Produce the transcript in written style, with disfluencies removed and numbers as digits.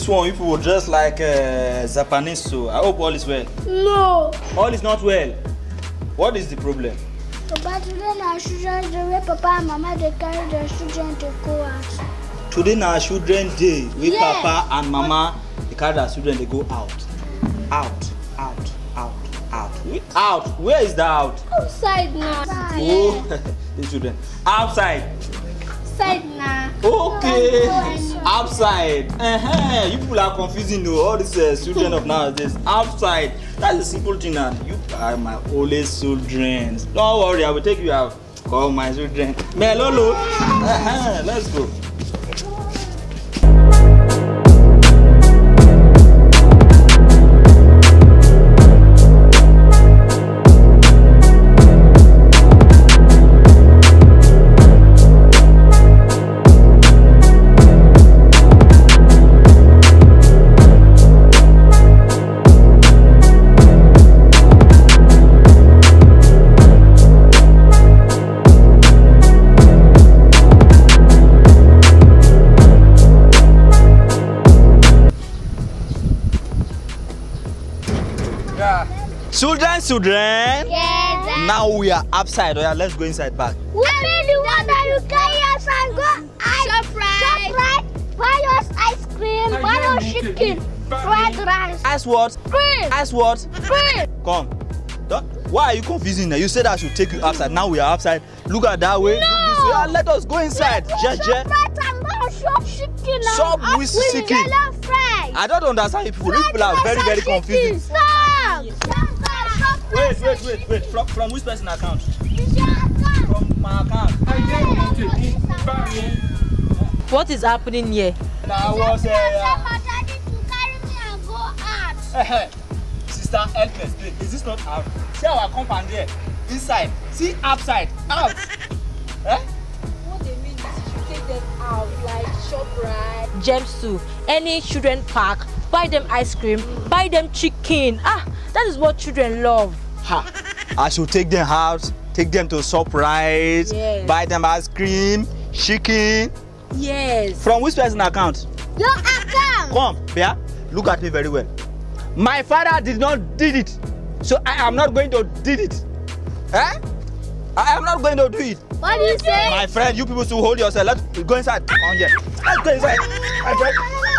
This one, if you were dressed like Japanese, so I hope all is well. No. All is not well. What is the problem? Papa, today na children's day where Papa and Mama they carry their children to go out. Today na children's day where Papa and Mama they carry their children they go out. Out, out, out, out. Out. Where is the out? Outside now. Oh, the children. Outside. Outside now. Okay. Outside. You people are confusing all these children of nowadays. Outside. That's a simple thing now. You are my oldest children. Don't worry, I will take you out. Call my children. Melolo. Let's go. Children, yes, now we are outside. Oh, yeah, let's go inside back. We are the one that you carry us and go ShopRite, buy us ice cream, buy us chicken, fried rice. Ice what? Cream. Ice what? Cream. Come. Don't. Why are you confusing now? You said I should take you outside. Now we are outside. Look at that way. No. Look this way. Oh, let us go inside. Let's go ShopRite and buy us shop chicken. Shop with chicken. I don't understand you people. People are very, very confused. Stop. Wait, wait, wait, wait. From which person account? From my account. What is happening here? I was my daddy to carry me and go out. Sister, help us. Is this not out? See our compound here. Inside. See outside. Out. Eh? What they mean is you take them out like ShopRite, Gemsu, any children park. Buy them ice cream. Buy them chicken. Ah. That is what children love. Ha. I should take them out, take them to ShopRite, yes. Buy them ice cream, chicken. Yes. From which person account? Your account. Come, Bea, look at me very well. My father did not did it, so I am not going to did it. Eh? I am not going to do it. What do you say? My friend, you people should hold yourself. Let's go inside. Come on, yeah. Let's go inside. My friend.